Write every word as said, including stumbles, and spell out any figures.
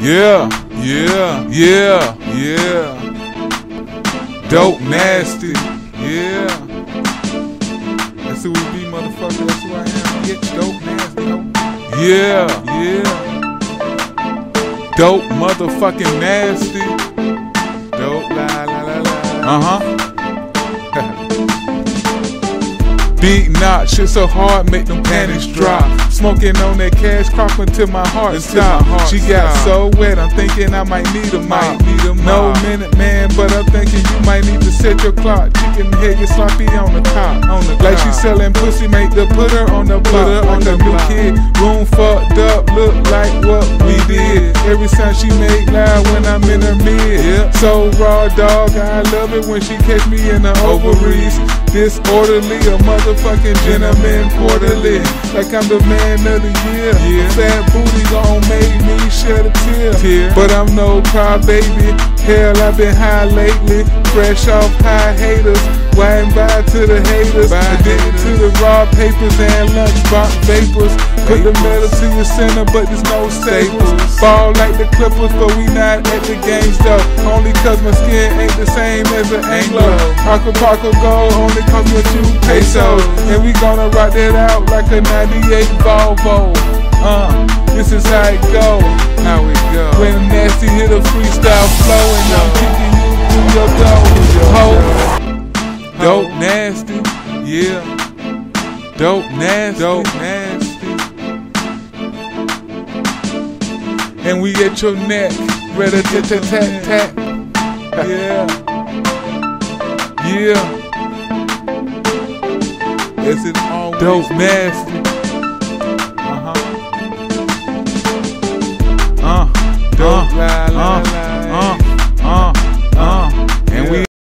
Yeah, yeah, yeah, yeah. Dope Nasty, yeah. That's who we be, motherfucker. That's who I am. Get Dope Nasty. Dope. Yeah, yeah. Dope motherfucking nasty. Dope la la la la. Uh huh. Big knot, shit so hard, make them panties dry. Smoking on that cash crop until my heart stops. She got so wet, I'm thinking I might need a mop. No minute, man, but I'm thinking you might need to set your clock. Chicken head get sloppy on the top. Like she selling pussy, make the putter on the block. On the new kid, room fucked up, look like what we did. Every sound she made loud when I'm in her mid. So raw, dog, I love it when she catch me in the ovaries. Disorderly, a motherfucking gentleman quarterly. Like I'm the man of the year. Yeah. Sad booty gon' make me shed a tear. tear. But I'm no crybaby. Hell, I've been high lately. Fresh off high haters. Riding by to the haters. Addicted to the raw papers and lunchbox vapors. Put the metal to your center, but there's no staples. Fall like the Clippers, but we not at the game stuff. Only cause my skin ain't the same as an angler. Paco Paco gold, only cause my two pesos. And we gonna rock that out like a ninety-eight Volvo. Uh, this is how it go. How it go. When Nasty hit a freestyle flow, and I'm kicking you through your dough. Dope Nasty, yeah. Dope Nasty, Dope Nasty. And we at your neck, ready to tat tat tat. Yeah, yeah. Is it all Dope Nasty?